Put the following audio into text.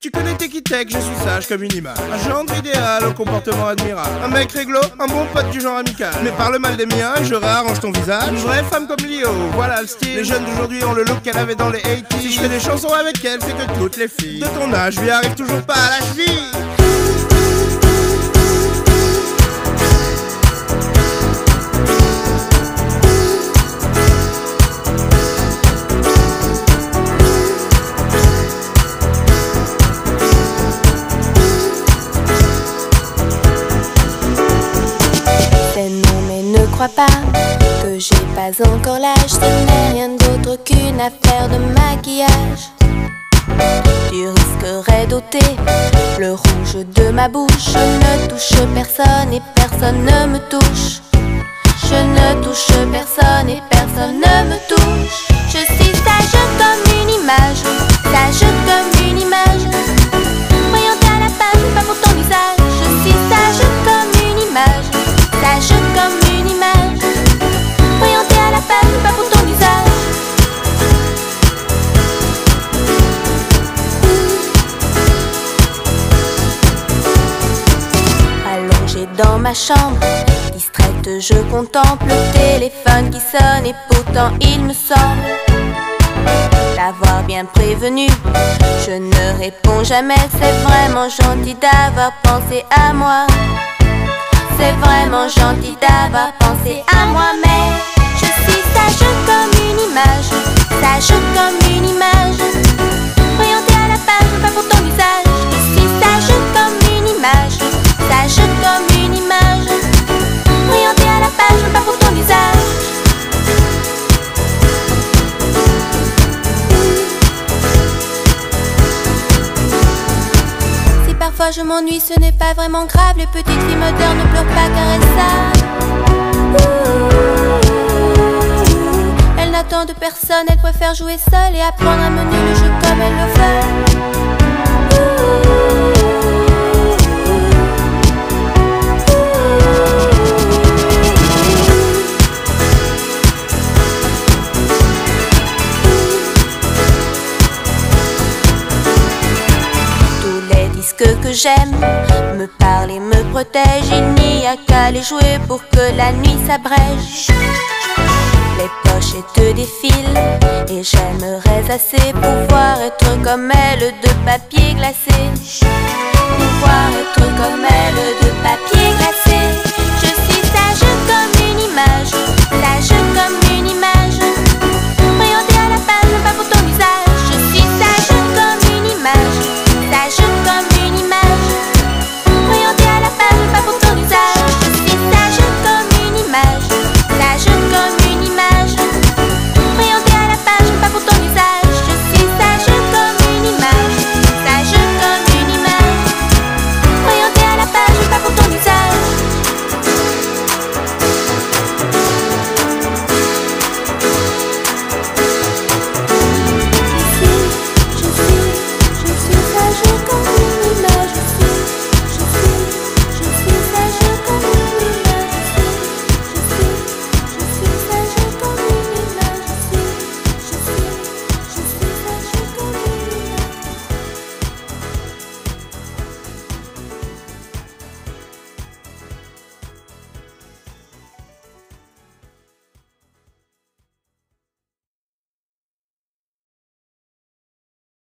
Tu connais Teki Tek, je suis sage comme une image. Un gendre idéal au comportement admirable. Un mec réglo, un bon pote du genre amical. Mais parle mal des miens et je réarrange ton visage. Une vraie femme comme Lio, voilà le style. Les jeunes d'aujourd'hui ont le look qu'elle avait dans les 80's. Si je fais des chansons avec elle, c'est que toutes les filles de ton âge lui arrivent toujours pas à la cheville. Je crois pas que j'ai pas encore l'âge. Ce n'est rien d'autre qu'une affaire de maquillage. Tu risquerais d'ôter le rouge de ma bouche. Je ne touche personne et personne ne me touche. Je ne touche personne et personne ne me touche. Je suis sage comme une image, sage comme une image. Voyant à la page, pas pour ton visage. Je suis sage comme une image, sage comme une image. Dans ma chambre, distraite, je contemple le téléphone qui sonne et pourtant il me semble t'avoir bien prévenu. Je ne réponds jamais, c'est vraiment gentil d'avoir pensé à moi. C'est vraiment gentil d'avoir pensé à moi, mais je suis sage comme une image, sage comme une image. Orientée à la page, pas pour ton visage. Je suis sage comme une image, sage comme une image. Parfois je m'ennuie, ce n'est pas vraiment grave. Les petites filles modèles ne pleurent pas car elles savent. Elles n'attendent personne, elles préfèrent jouer seules et apprendre à mener le jeu comme elles le que j'aime me parler, me protège. Il n'y a qu'à aller jouer pour que la nuit s'abrège. Les poches te défilent et j'aimerais assez pouvoir être comme elle de papier glacé. Pouvoir être comme elle de papier glacé.